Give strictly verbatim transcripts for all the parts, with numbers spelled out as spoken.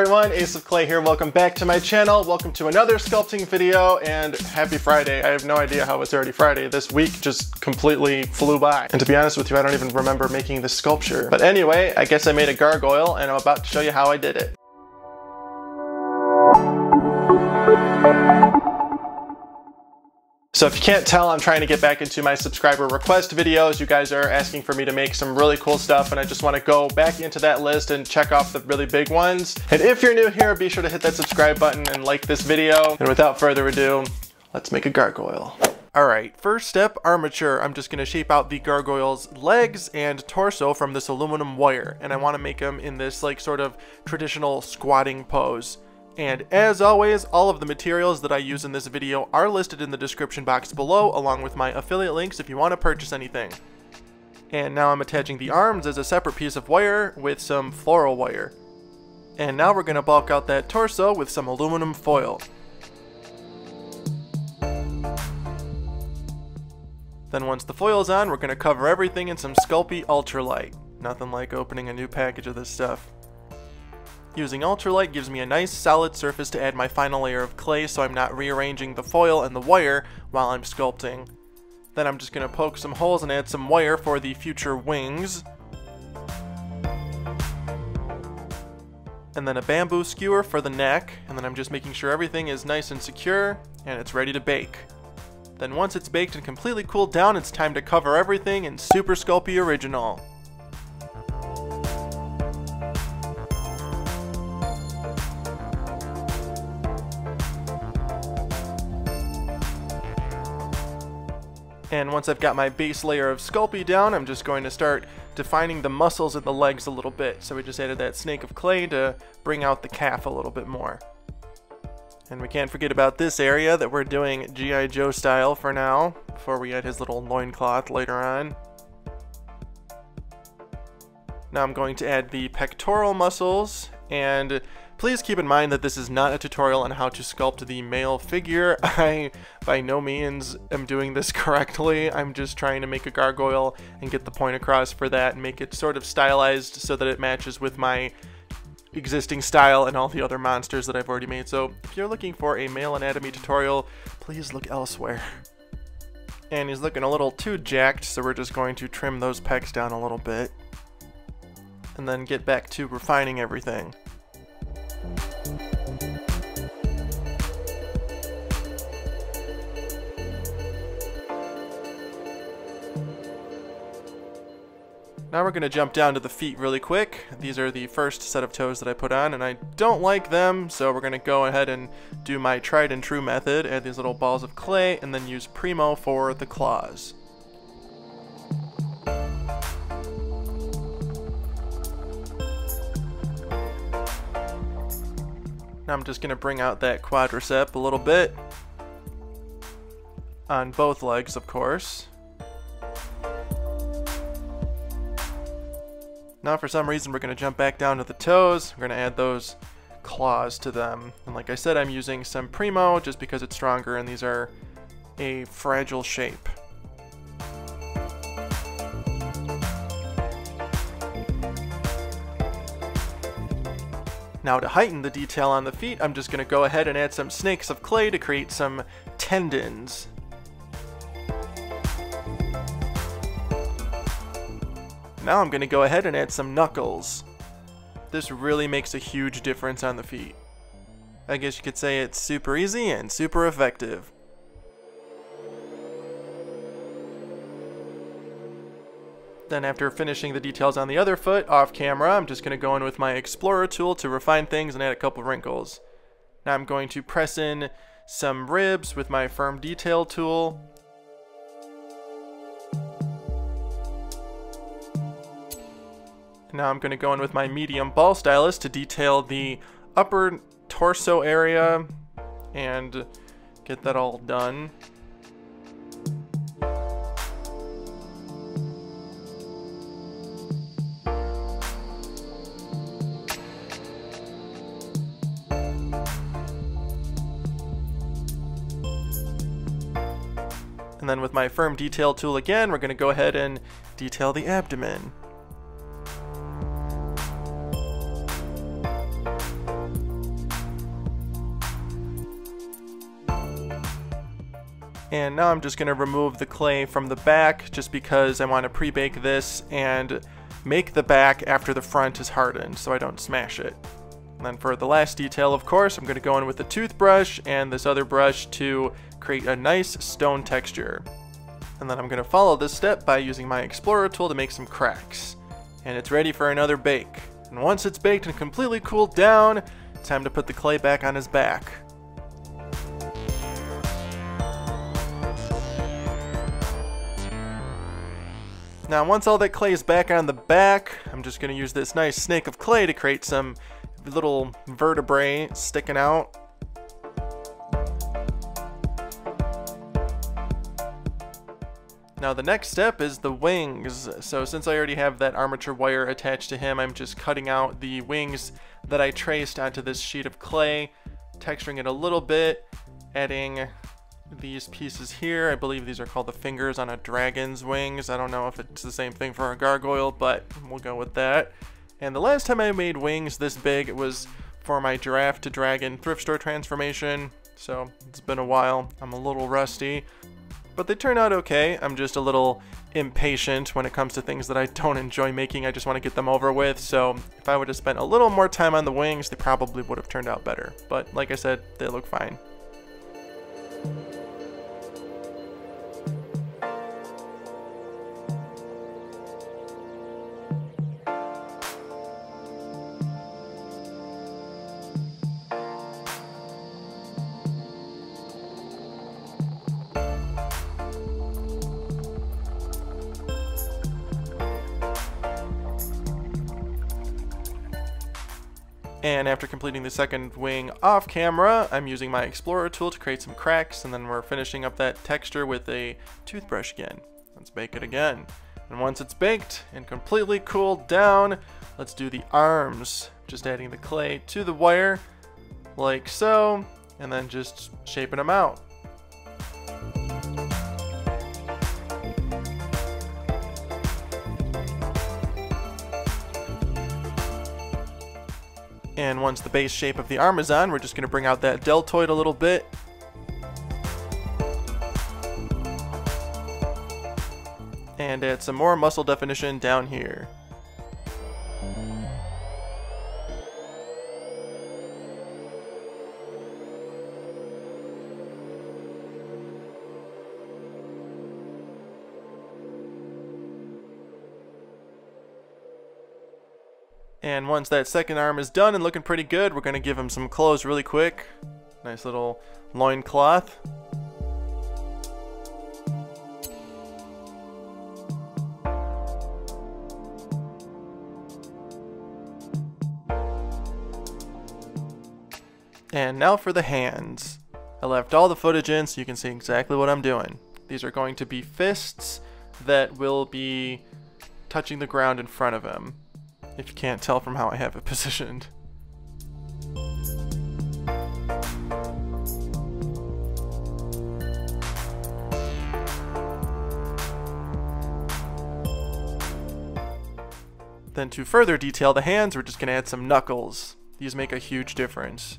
everyone, Ace of Clay here. Welcome back to my channel. Welcome to another sculpting video and happy Friday. I have no idea how it's already Friday. This week just completely flew by. And to be honest with you, I don't even remember making this sculpture. But anyway, I guess I made a gargoyle and I'm about to show you how I did it. So if you can't tell, I'm trying to get back into my subscriber request videos. You guys are asking for me to make some really cool stuff and I just want to go back into that list and check off the really big ones. And if you're new here, be sure to hit that subscribe button and like this video. And without further ado, let's make a gargoyle. All right, first step, armature. I'm just gonna shape out the gargoyle's legs and torso from this aluminum wire. And I wanna make them in this like sort of traditional squatting pose. And as always, all of the materials that I use in this video are listed in the description box below, along with my affiliate links if you want to purchase anything. And now I'm attaching the arms as a separate piece of wire with some floral wire. And now we're going to bulk out that torso with some aluminum foil. Then once the foil's on, we're going to cover everything in some Sculpey Ultralight. Nothing like opening a new package of this stuff. Using ultralight gives me a nice solid surface to add my final layer of clay so I'm not rearranging the foil and the wire while I'm sculpting. Then I'm just going to poke some holes and add some wire for the future wings. And then a bamboo skewer for the neck, and then I'm just making sure everything is nice and secure and it's ready to bake. Then once it's baked and completely cooled down, it's time to cover everything in Super Sculpey Original. And once I've got my base layer of Sculpey down, I'm just going to start defining the muscles in the legs a little bit. So we just added that snake of clay to bring out the calf a little bit more. And we can't forget about this area that we're doing G I Joe style for now, before we add his little loincloth later on. Now I'm going to add the pectoral muscles, and please keep in mind that this is not a tutorial on how to sculpt the male figure. I by no means am doing this correctly. I'm just trying to make a gargoyle and get the point across for that and make it sort of stylized so that it matches with my existing style and all the other monsters that I've already made. So if you're looking for a male anatomy tutorial, please look elsewhere. And he's looking a little too jacked, so we're just going to trim those pecs down a little bit and then get back to refining everything. Now we're going to jump down to the feet really quick. These are the first set of toes that I put on and I don't like them, so we're going to go ahead and do my tried and true method, add these little balls of clay and then use Primo for the claws. Now I'm just going to bring out that quadricep a little bit on both legs, of course. Now for some reason we're going to jump back down to the toes. We're going to add those claws to them. And like I said, I'm using some Primo just because it's stronger and these are a fragile shape. Now to heighten the detail on the feet, I'm just going to go ahead and add some snakes of clay to create some tendons. Now I'm going to go ahead and add some knuckles. This really makes a huge difference on the feet. I guess you could say it's super easy and super effective. Then after finishing the details on the other foot off camera, I'm just going to go in with my Explorer tool to refine things and add a couple wrinkles. Now I'm going to press in some ribs with my Firm Detail tool. Now I'm going to go in with my medium ball stylus to detail the upper torso area and get that all done. And then with my Firm Detail tool again, we're going to go ahead and detail the abdomen. And now I'm just going to remove the clay from the back just because I want to pre-bake this and make the back after the front is hardened so I don't smash it. And then for the last detail, of course, I'm going to go in with the toothbrush and this other brush to create a nice stone texture. And then I'm going to follow this step by using my explorer tool to make some cracks. And it's ready for another bake. And once it's baked and completely cooled down, time to put the clay back on his back. Now once all that clay is back on the back, I'm just going to use this nice snake of clay to create some little vertebrae sticking out. Now the next step is the wings. So since I already have that armature wire attached to him, I'm just cutting out the wings that I traced onto this sheet of clay, texturing it a little bit, adding these pieces here. I believe these are called the fingers on a dragon's wings. I don't know if it's the same thing for a gargoyle, but we'll go with that. And the last time I made wings this big, it was for my giraffe to dragon thrift store transformation. So it's been a while. I'm a little rusty, but they turn out okay. I'm just a little impatient when it comes to things that I don't enjoy making. I just want to get them over with. So if I would have spent a little more time on the wings, they probably would have turned out better. But like I said, they look fine. And after completing the second wing off camera, I'm using my explorer tool to create some cracks, and then we're finishing up that texture with a toothbrush again. Let's bake it again. And once it's baked and completely cooled down, let's do the arms. Just adding the clay to the wire, like so, and then just shaping them out. And once the base shape of the arm is on, we're just going to bring out that deltoid a little bit. And add some more muscle definition down here. And once that second arm is done and looking pretty good, we're going to give him some clothes really quick. Nice little loincloth. And now for the hands. I left all the footage in so you can see exactly what I'm doing. These are going to be fists that will be touching the ground in front of him, if you can't tell from how I have it positioned. Then to further detail the hands, we're just going to add some knuckles. These make a huge difference.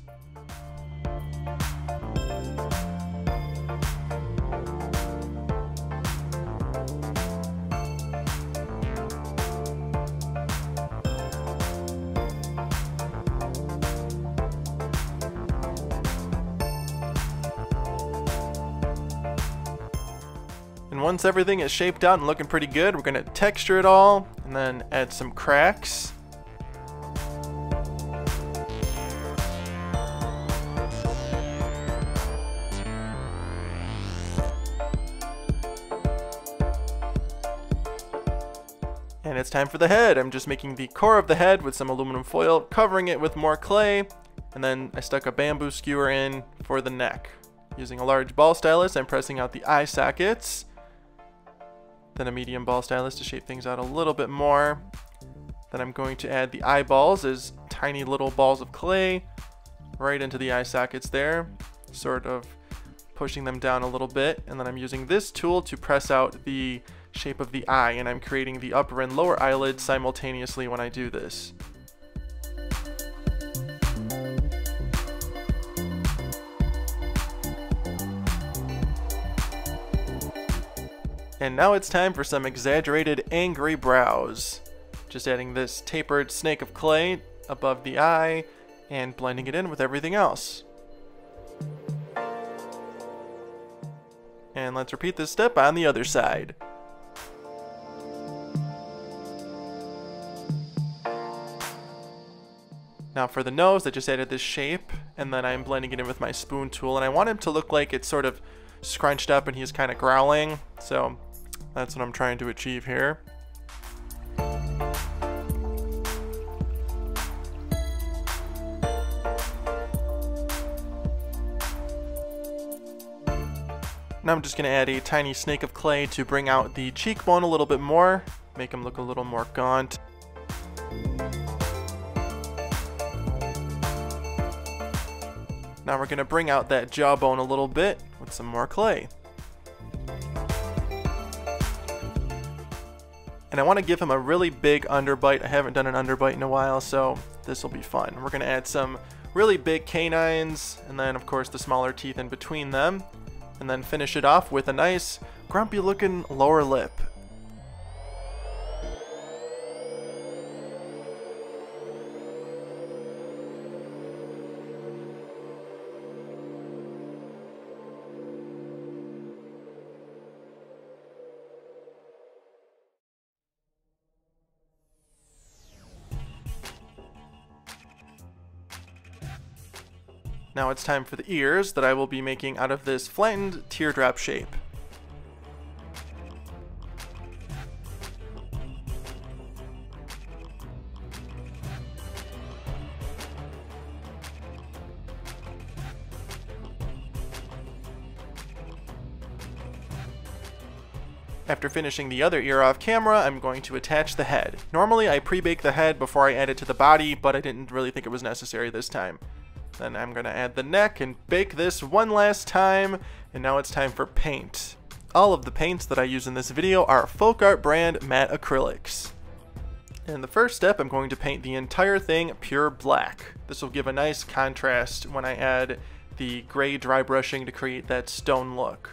Once everything is shaped out and looking pretty good, we're going to texture it all and then add some cracks. And it's time for the head. I'm just making the core of the head with some aluminum foil, covering it with more clay, and then I stuck a bamboo skewer in for the neck. Using a large ball stylus, I'm pressing out the eye sockets. Then a medium ball stylus to shape things out a little bit more. Then I'm going to add the eyeballs as tiny little balls of clay right into the eye sockets there, sort of pushing them down a little bit. And then I'm using this tool to press out the shape of the eye, and I'm creating the upper and lower eyelid simultaneously when I do this. And now it's time for some exaggerated angry brows. Just adding this tapered snake of clay above the eye and blending it in with everything else. And let's repeat this step on the other side. Now for the nose, I just added this shape, and then I'm blending it in with my spoon tool, and I want him to look like it's sort of scrunched up and he's kind of growling, so that's what I'm trying to achieve here. Now I'm just going to add a tiny snake of clay to bring out the cheekbone a little bit more, make him look a little more gaunt. Now we're going to bring out that jawbone a little bit with some more clay. And I want to give him a really big underbite. I haven't done an underbite in a while, so this will be fun. We're going to add some really big canines, and then of course the smaller teeth in between them. And then finish it off with a nice grumpy looking lower lip. Now it's time for the ears that I will be making out of this flattened teardrop shape. After finishing the other ear off camera, I'm going to attach the head. Normally I pre-bake the head before I add it to the body, but I didn't really think it was necessary this time. Then I'm going to add the neck and bake this one last time, and now it's time for paint. All of the paints that I use in this video are Folk Art brand matte acrylics. In the first step, I'm going to paint the entire thing pure black. This will give a nice contrast when I add the gray dry brushing to create that stone look.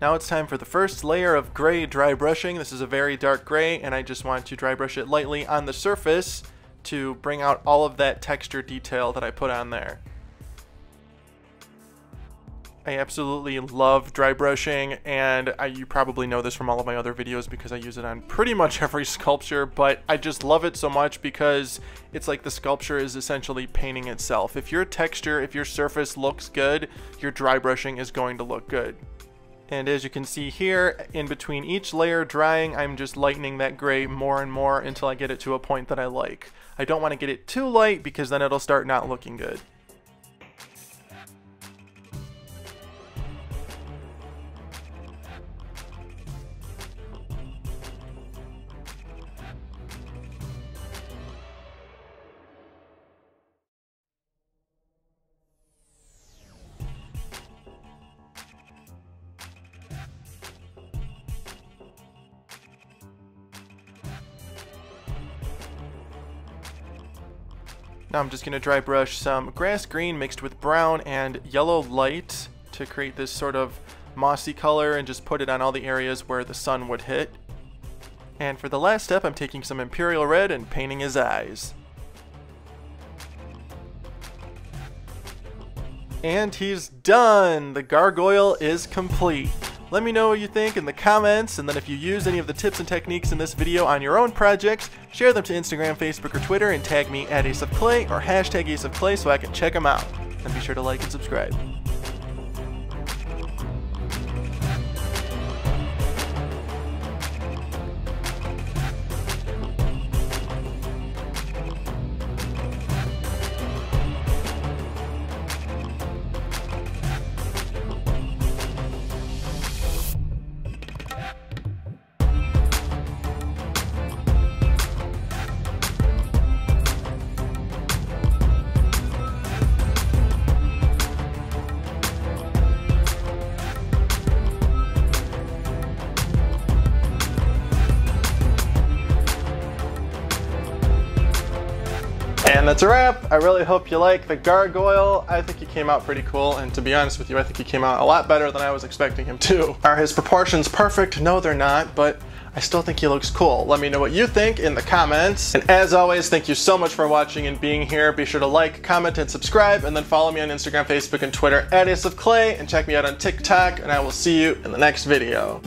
Now it's time for the first layer of gray dry brushing. This is a very dark gray, and I just want to dry brush it lightly on the surface to bring out all of that texture detail that I put on there. I absolutely love dry brushing, and I, you probably know this from all of my other videos because I use it on pretty much every sculpture, but I just love it so much because it's like the sculpture is essentially painting itself. If your texture, if your surface looks good, your dry brushing is going to look good. And as you can see here, in between each layer drying, I'm just lightening that gray more and more until I get it to a point that I like. I don't want to get it too light because then it'll start not looking good. Now I'm just going to dry brush some grass green mixed with brown and yellow light to create this sort of mossy color and just put it on all the areas where the sun would hit. And for the last step, I'm taking some Imperial Red and painting his eyes. And he's done! The gargoyle is complete. Let me know what you think in the comments, and then if you use any of the tips and techniques in this video on your own projects, share them to Instagram, Facebook, or Twitter, and tag me at Ace of Clay or hashtag Ace of Clay so I can check them out. And be sure to like and subscribe. And that's a wrap. I really hope you like the Gargoyle. I think he came out pretty cool, and to be honest with you, I think he came out a lot better than I was expecting him to. Are his proportions perfect? No, they're not, but I still think he looks cool. Let me know what you think in the comments. And as always, thank you so much for watching and being here. Be sure to like, comment, and subscribe, and then follow me on Instagram, Facebook, and Twitter at Ace of Clay, and check me out on TikTok, and I will see you in the next video.